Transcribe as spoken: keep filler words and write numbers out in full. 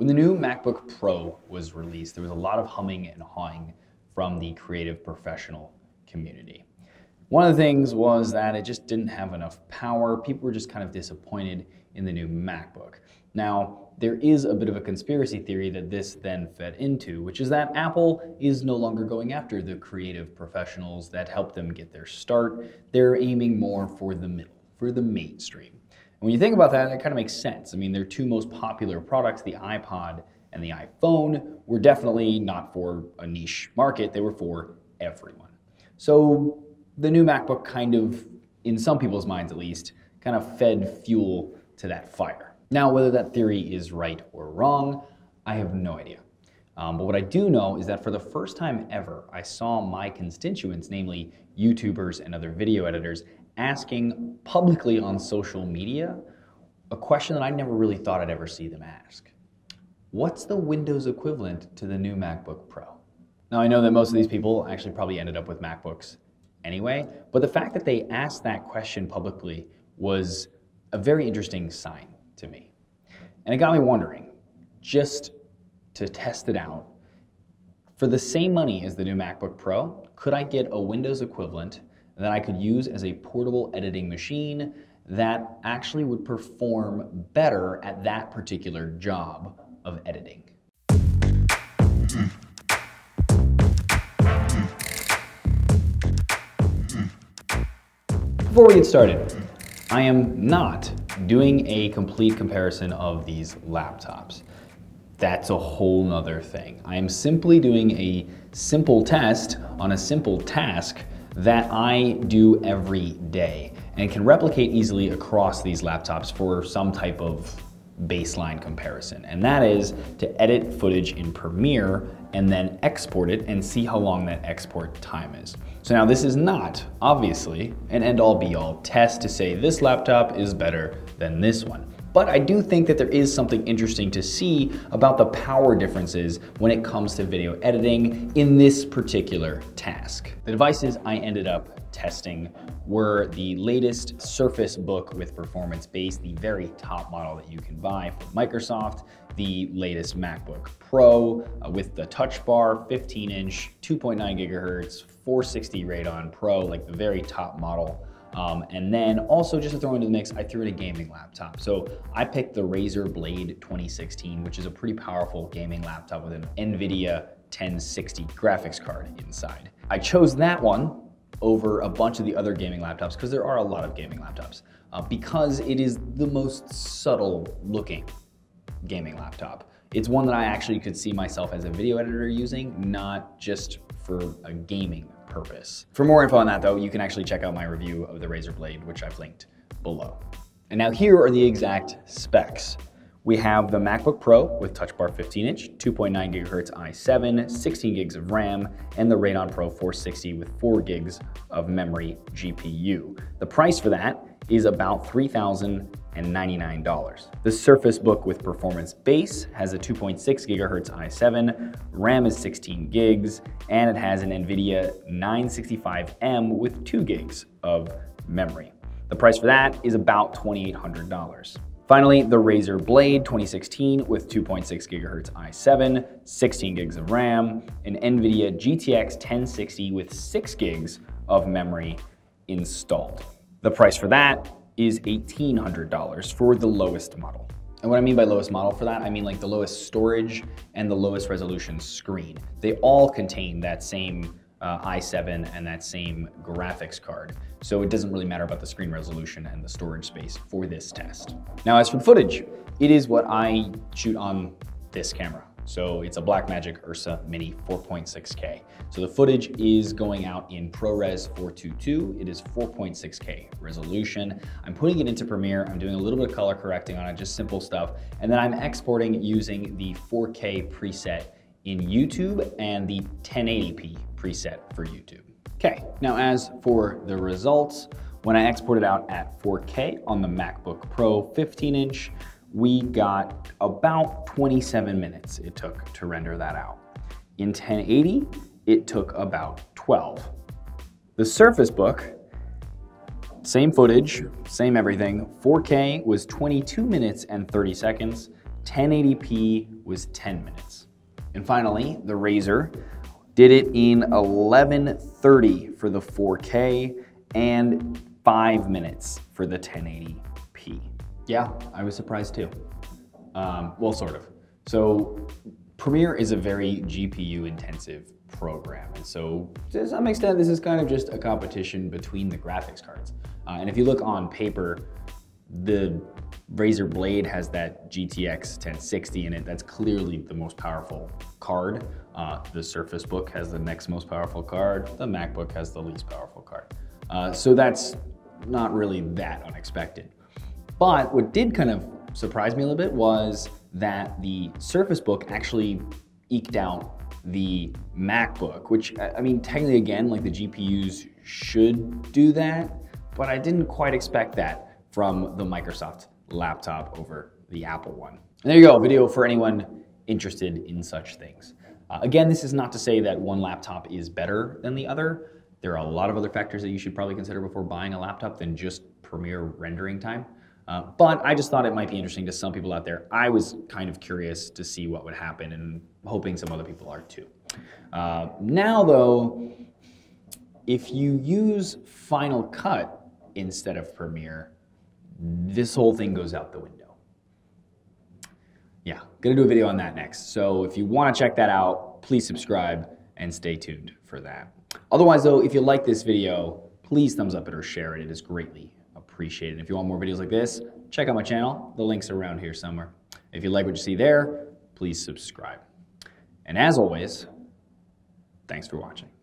When the new MacBook Pro was released, there was a lot of humming and hawing from the creative professional community. One of the things was that it just didn't have enough power. People were just kind of disappointed in the new MacBook. Now, there is a bit of a conspiracy theory that this then fed into, which is that Apple is no longer going after the creative professionals that helped them get their start. They're aiming more for the middle, for the mainstream. And when you think about that, that kind of makes sense. I mean, their two most popular products, the iPod and the iPhone, were definitely not for a niche market. They were for everyone. So the new MacBook kind of, in some people's minds at least, kind of fed fuel to that fire. Now, whether that theory is right or wrong, I have no idea. Um, but what I do know is that for the first time ever, I saw my constituents, namely YouTubers and other video editors, asking publicly on social media a question that I never really thought I'd ever see them ask. What's the Windows equivalent to the new MacBook Pro? Now, I know that most of these people actually probably ended up with MacBooks anyway, but the fact that they asked that question publicly was a very interesting sign to me. And it got me wondering, just to test it out, for the same money as the new MacBook Pro, could I get a Windows equivalent that I could use as a portable editing machine that actually would perform better at that particular job of editing? Before we get started, I am not doing a complete comparison of these laptops. That's a whole nother thing. I am simply doing a simple test on a simple task that I do every day and can replicate easily across these laptops for some type of baseline comparison. And that is to edit footage in Premiere and then export it and see how long that export time is. So now this is not, obviously, an end-all be-all test to say this laptop is better than this one. But I do think that there is something interesting to see about the power differences when it comes to video editing in this particular task. The devices I ended up testing were the latest Surface Book with performance base, the very top model that you can buy from Microsoft, the latest MacBook Pro uh, with the touch bar, fifteen inch, two point nine gigahertz, four sixty Radeon Pro, like the very top model. Um, and then also, just to throw into the mix, I threw in a gaming laptop. So I picked the Razer Blade twenty sixteen, which is a pretty powerful gaming laptop with an Nvidia ten sixty graphics card inside. I chose that one over a bunch of the other gaming laptops, because there are a lot of gaming laptops, uh, because it is the most subtle looking gaming laptop. It's one that I actually could see myself as a video editor using, not just for a gaming purpose. For more info on that though, you can actually check out my review of the Razer Blade, which I've linked below. And now here are the exact specs. We have the MacBook Pro with touch bar fifteen inch, two point nine gigahertz i seven, sixteen gigs of RAM, and the Radeon Pro four sixty with four gigs of memory G P U. The price for that is about three thousand ninety-nine dollars. The Surface Book with performance base has a two point six gigahertz i seven, RAM is sixteen gigs, and it has an Nvidia nine sixty-five M with two gigs of memory. The price for that is about twenty-eight hundred dollars. Finally, the Razer Blade twenty sixteen with two point six gigahertz i seven, sixteen gigs of RAM, an Nvidia G T X ten sixty with six gigs of memory installed. The price for that is eighteen hundred dollars for the lowest model. And what I mean by lowest model for that, I mean like the lowest storage and the lowest resolution screen. They all contain that same uh, i seven and that same graphics card. So it doesn't really matter about the screen resolution and the storage space for this test. Now, as for the footage, it is what I shoot on this camera. So it's a Blackmagic Ursa Mini four point six K. So the footage is going out in ProRes four twenty-two. It is four point six K resolution. I'm putting it into Premiere. I'm doing a little bit of color correcting on it, just simple stuff. And then I'm exporting using the four K preset in YouTube and the ten eighty P preset for YouTube. Okay, now as for the results, when I export it out at four K on the MacBook Pro fifteen inch, we got about twenty-seven minutes it took to render that out. In ten eighty, it took about twelve. The Surface Book, same footage, same everything, four K was twenty-two minutes and thirty seconds, ten eighty P was ten minutes. And finally, the Razer did it in eleven thirty for the four K and five minutes for the ten eighty p. Yeah, I was surprised too. Um, well, sort of. So Premiere is a very G P U intensive program. And so to some extent, this is kind of just a competition between the graphics cards. Uh, and if you look on paper, the Razer Blade has that G T X ten sixty in it. That's clearly the most powerful card. Uh, the Surface Book has the next most powerful card. The MacBook has the least powerful card. Uh, so that's not really that unexpected. But what did kind of surprise me a little bit was that the Surface Book actually eked out the MacBook, which, I mean, technically again, like the G P Us should do that, but I didn't quite expect that from the Microsoft laptop over the Apple one. And there you go, a video for anyone interested in such things. Uh, again, this is not to say that one laptop is better than the other. There are a lot of other factors that you should probably consider before buying a laptop than just Premiere rendering time. Uh, but I just thought it might be interesting to some people out there. I was kind of curious to see what would happen and hoping some other people are too. Uh, now though, if you use Final Cut instead of Premiere, this whole thing goes out the window. Yeah, gonna do a video on that next. So if you wanna check that out, please subscribe and stay tuned for that. Otherwise though, if you like this video, please thumbs up it or share it, it is greatly appreciate it. If you want more videos like this, check out my channel. The link's around here somewhere. If you like what you see there, please subscribe. And as always, thanks for watching.